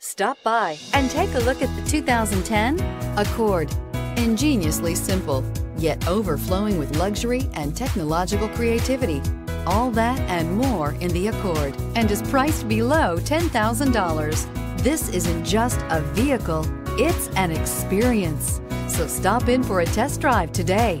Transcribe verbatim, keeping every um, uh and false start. Stop by and take a look at the two thousand ten Accord. Ingeniously simple, yet overflowing with luxury and technological creativity. All that and more in the Accord, and is priced below ten thousand dollars. This isn't just a vehicle, it's an experience. So stop in for a test drive today.